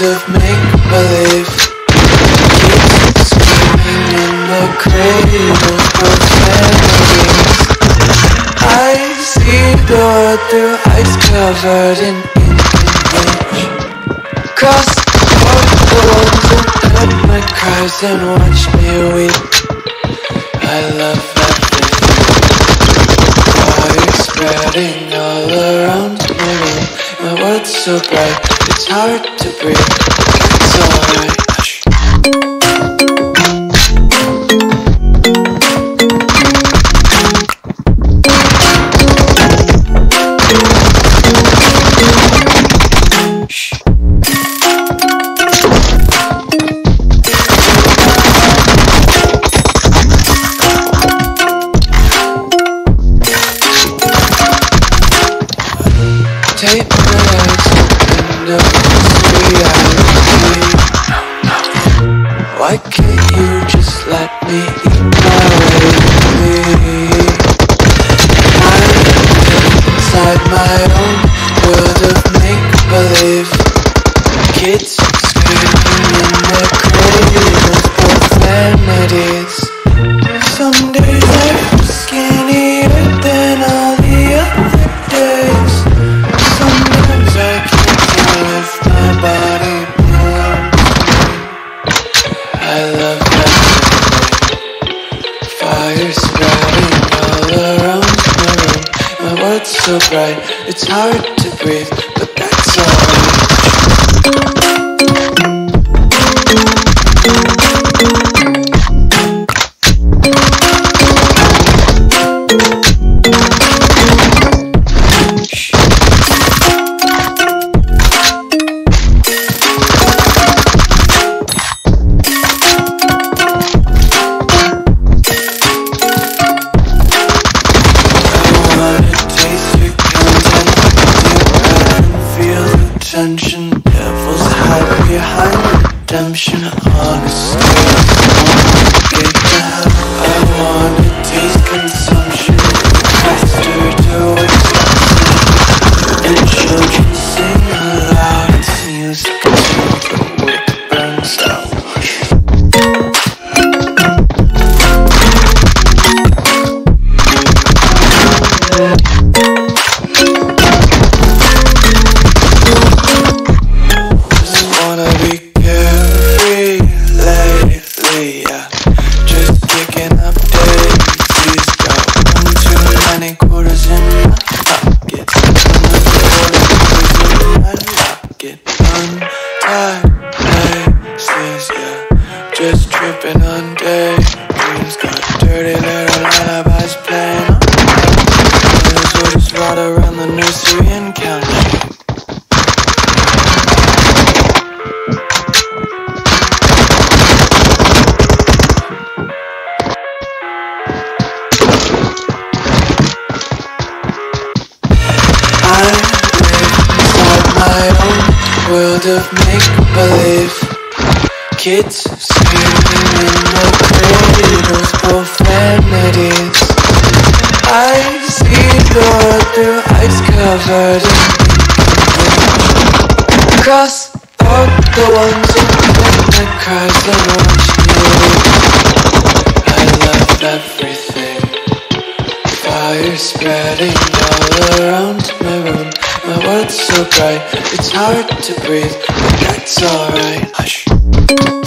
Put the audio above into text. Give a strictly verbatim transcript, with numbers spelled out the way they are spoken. Of make-believe, kids screaming in the cradles of memories. I see the world through ice covered in ink and age. Cross out the ones who felt my cries and watch me weep. I love everything. Fire spreading all around my room. My world's so bright, it's hard to breathe. It's alright. Take my legs and up this reality. Why can't you just let me eat my way to me? I'm inside my own world of make-believe. Kids screaming in the cradles of vanities. Some days I'm skinnier than all the other days. So bright, it's hard to breathe, but that's tension, devils hide behind redemption. Honestly, I want to taste consumption, faster to extinction. And children sing aloud, it's music until it burns out. Just tripping on day, dreams got dirty, little lullabies playing on the we'll just ride around the nursery and count. I live inside my own world of make-believe. Kids screaming in the cradles, profanities. I see the world through ice covered in ink. Cross out the ones who let my cries and watch me leave. I love everything. Fire spreading all around my room. My world's so bright, it's hard to breathe, but that's alright. Hush.